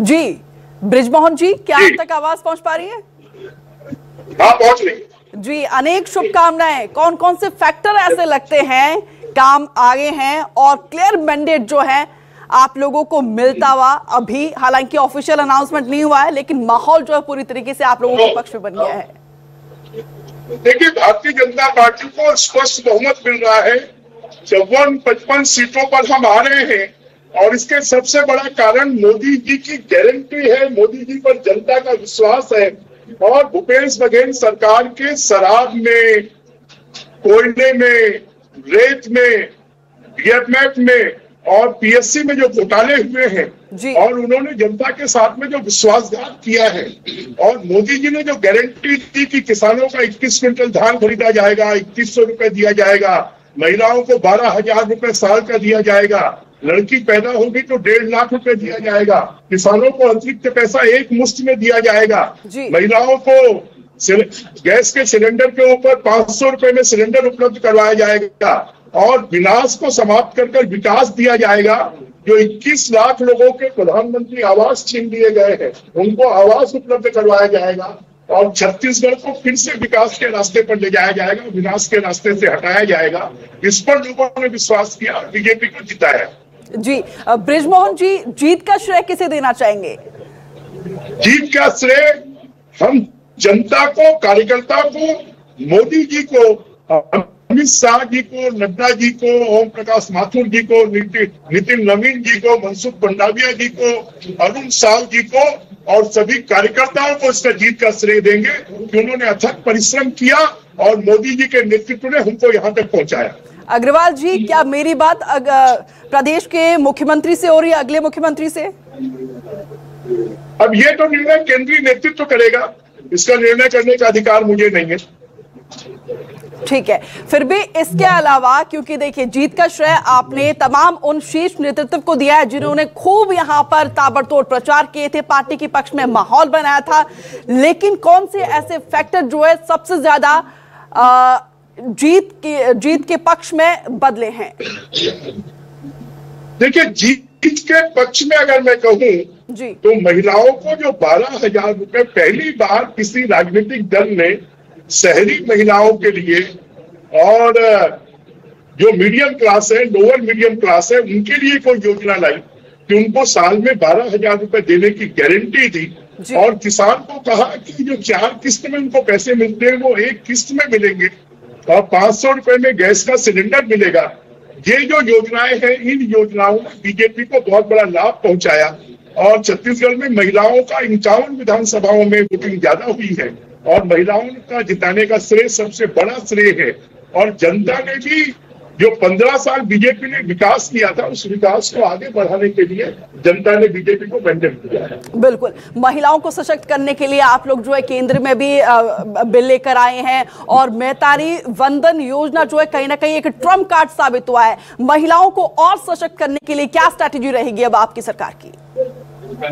जी बृजमोहन जी, क्या आप तक आवाज पहुंच पा रही है? हाँ, पहुंच रही है जी। अनेक शुभकामनाएं। कौन कौन से फैक्टर ऐसे लगते हैं काम आगे हैं और क्लियर मैंडेट जो है आप लोगों को मिलता हुआ? अभी हालांकि ऑफिशियल अनाउंसमेंट नहीं हुआ है, लेकिन माहौल जो है पूरी तरीके से आप लोगों के पक्ष में बन गया है। देखिए, भारतीय जनता पार्टी को स्पष्ट बहुमत मिल रहा है। 54-55 सीटों पर हम आ रहे हैं और इसके सबसे बड़ा कारण मोदी जी की गारंटी है, मोदी जी पर जनता का विश्वास है और भूपेश बघेल सरकार के शराब में, कोयले में, रेत में, बीएमएफ में और पीएससी में जो घोटाले हुए हैं और उन्होंने जनता के साथ में जो विश्वासघात किया है और मोदी जी ने जो गारंटी दी कि किसानों का 21 क्विंटल धान खरीदा जाएगा, 2100 रुपए दिया जाएगा, महिलाओं को 12,000 रुपए साल का दिया जाएगा, लड़की पैदा होगी तो 1.5 लाख रुपए दिया जाएगा, किसानों को अतिरिक्त पैसा एक मुश्त में दिया जाएगा, महिलाओं को गैस के सिलेंडर के ऊपर 500 रुपए में सिलेंडर उपलब्ध करवाया जाएगा और विनाश को समाप्त कर विकास दिया जाएगा। जो 21 लाख लोगों के प्रधानमंत्री आवास छीन लिए गए हैं उनको आवास उपलब्ध करवाया जाएगा और छत्तीसगढ़ को फिर से विकास के रास्ते पर ले जाया जाएगा, विनाश के रास्ते से हटाया जाएगा। इस पर लोगों ने विश्वास किया, बीजेपी को जिताया। जी बृजमोहन जी, जीत का श्रेय किसे देना चाहेंगे? जीत का श्रेय हम जनता को, कार्यकर्ता को, मोदी जी को, अमित शाह जी को, नड्डा जी को, ओम प्रकाश माथुर जी को, नितिन नवीन जी को, मनसुख पंडाविया जी को, अरुण साव जी को और सभी कार्यकर्ताओं को इसका जीत का श्रेय देंगे कि उन्होंने अथक परिश्रम किया और मोदी जी के नेतृत्व ने हमको यहाँ तक पहुँचाया। अग्रवाल जी, क्या मेरी बात प्रदेश के मुख्यमंत्री से हो रही है, अगले मुख्यमंत्री से? अब ये तो निर्णय केंद्रीय नेतृत्व करेगा, इसका निर्णय करने का अधिकार मुझे नहीं है। ठीक है, फिर भी इसके अलावा क्योंकि देखिए जीत का श्रेय आपने तमाम उन शीर्ष नेतृत्व को दिया है जिन्होंने खूब यहाँ पर ताबड़तोड़ प्रचार किए थे, पार्टी के पक्ष में माहौल बनाया था, लेकिन कौन से ऐसे फैक्टर जो है सबसे ज्यादा जीत के पक्ष में बदले हैं? देखिए, जीत के पक्ष में अगर मैं कहूँ तो महिलाओं को जो 12,000 रुपए पहली बार किसी राजनीतिक दल ने शहरी महिलाओं के लिए और जो मीडियम क्लास है, लोअर मीडियम क्लास है, उनके लिए कोई योजना लाई कि उनको साल में 12,000 रुपए देने की गारंटी दी और किसान को कहा कि जो 4 किस्त में उनको पैसे मिलते हैं वो 1 किस्त में मिलेंगे और 500 रुपए में गैस का सिलेंडर मिलेगा। ये जो योजनाएं हैं, इन योजनाओं ने बीजेपी को बहुत बड़ा लाभ पहुंचाया और छत्तीसगढ़ में महिलाओं का 51 विधानसभाओं में वोटिंग ज्यादा हुई है और महिलाओं का जिताने का श्रेय सबसे बड़ा श्रेय है और जनता ने भी जो 15 साल बीजेपी ने विकास किया था उस विकास को आगे बढ़ाने के लिए जनता ने बीजेपी को मैंडेट दिया है। बिल्कुल, महिलाओं को सशक्त करने के लिए आप लोग जो है केंद्र में भी बिल लेकर आए हैं और मेहतारी वंदन योजना जो है कहीं ना कहीं एक ट्रम्प कार्ड साबित हुआ है। महिलाओं को और सशक्त करने के लिए क्या स्ट्रैटेजी रहेगी अब आपकी सरकार की?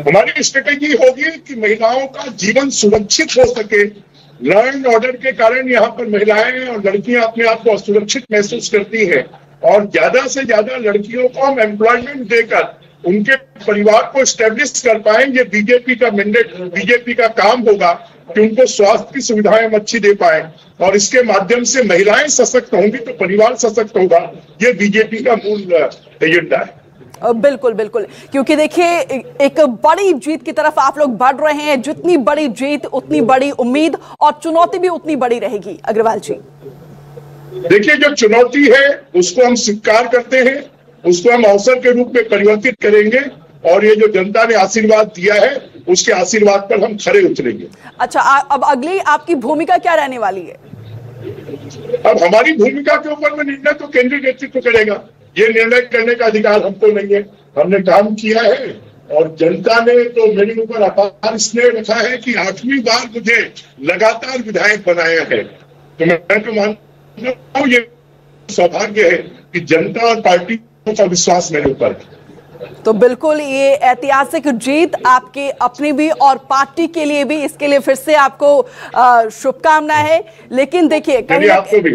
हमारी स्ट्रेटेजी होगी कि महिलाओं का जीवन सुरक्षित हो सके। लॉ एंड ऑर्डर के कारण यहाँ पर महिलाएं और लड़कियां अपने आप को असुरक्षित महसूस करती हैं और ज्यादा से ज्यादा लड़कियों को हम एम्प्लॉयमेंट देकर उनके परिवार को स्टेब्लिश कर पाए। ये बीजेपी का मैंडेट, बीजेपी का काम होगा कि उनको स्वास्थ्य की सुविधाएं हम अच्छी दे पाए और इसके माध्यम से महिलाएं सशक्त होंगी तो परिवार सशक्त होगा। ये बीजेपी का मूल एजेंडा है। बिल्कुल बिल्कुल, क्योंकि देखिए एक बड़ी जीत की तरफ आप लोग बढ़ रहे हैं। जितनी बड़ी जीत उतनी बड़ी उम्मीद और चुनौती भी उतनी बड़ी रहेगी। अग्रवाल जी, देखिए जो चुनौती है उसको हम स्वीकार करते हैं, उसको हम अवसर के रूप में परिवर्तित करेंगे और ये जो जनता ने आशीर्वाद दिया है उसके आशीर्वाद पर हम खरे उतरेंगे। अच्छा, अब अगली आपकी भूमिका क्या रहने वाली है? अब हमारी भूमिका के ऊपर में निर्णय तो केंद्रीय नेतृत्व करेगा, ये निर्णय करने का अधिकार हमको नहीं है। हमने काम किया है और जनता ने तो मेरे ऊपर अपार स्नेह रखा है कि 8वीं बार मुझे लगातार विधायक बनाया है, तो मैं तो मानता हूं ये सौभाग्य है कि जनता और पार्टी का विश्वास मेरे ऊपर है। तो बिल्कुल ये ऐतिहासिक जीत आपके अपने भी और पार्टी के लिए भी, इसके लिए फिर से आपको शुभकामना है। लेकिन देखिए, आपको भी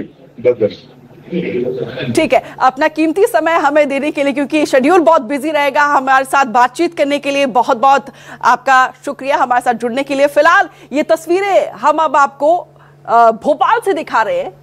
ठीक है, अपना कीमती समय हमें देने के लिए, क्योंकि शेड्यूल बहुत बिजी रहेगा, हमारे साथ बातचीत करने के लिए बहुत बहुत आपका शुक्रिया हमारे साथ जुड़ने के लिए। फिलहाल ये तस्वीरें हम अब आपको भोपाल से दिखा रहे हैं